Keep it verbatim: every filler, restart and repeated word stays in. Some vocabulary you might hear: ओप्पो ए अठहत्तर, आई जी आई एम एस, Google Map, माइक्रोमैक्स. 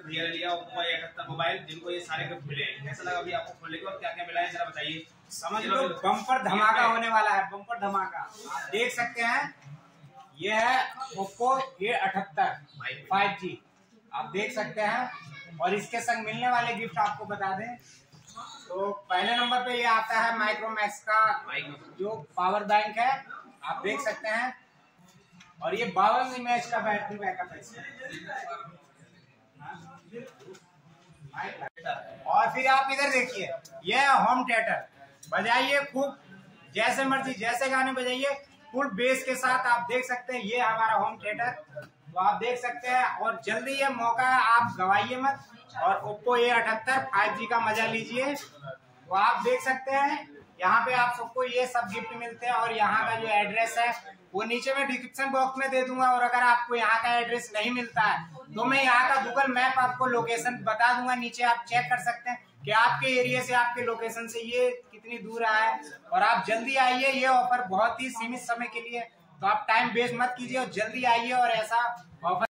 पे भैया ने लिया ओप्पो ए अठहत्तर मोबाइल, जिनको ये सारे गिफ्ट मिले हैं। कैसा लगा भैया आपको खोलने के बाद, क्या क्या मिला है जरा बताइए। समझ लो बम्पर धमाका होने वाला है, बम्पर धमाका। आप देख सकते हैं ये है ओप्पो ए अठहत्तर फाइव जी, आप देख सकते हैं। और इसके संग मिलने वाले गिफ्ट आपको बता दें तो पहले नंबर पे ये आता है माइक्रोमैक्स का जो पावर बैंक है, आप देख सकते हैं। और ये बावन इमेज का बैटरी बैकअप है। और फिर आप इधर देखिए, यह होम थिएटर, बजाइए खूब जैसे मर्जी, जैसे गाने बजाइए, फुल बेस के साथ। आप देख सकते हैं ये हमारा होम थिएटर, तो आप देख सकते हैं। और जल्दी ये मौका है, आप गवाइए मत और ओप्पो ए अठहत्तर फाइव जी का मजा लीजिए। तो आप देख सकते हैं यहाँ पे आप सबको ये सब गिफ्ट मिलते हैं। और यहाँ का जो एड्रेस है वो नीचे में डिस्क्रिप्शन बॉक्स में दे दूंगा। और अगर आपको यहाँ का एड्रेस नहीं मिलता है तो मैं यहाँ का गूगल मैप आपको लोकेशन बता दूंगा, नीचे आप चेक कर सकते हैं कि आपके एरिया से, आपके लोकेशन से ये कितनी दूर आया है। और आप जल्दी आइए, ये ऑफर बहुत ही सीमित समय के लिए, तो आप टाइम वेस्ट मत कीजिए और जल्दी आइए और ऐसा ऑफर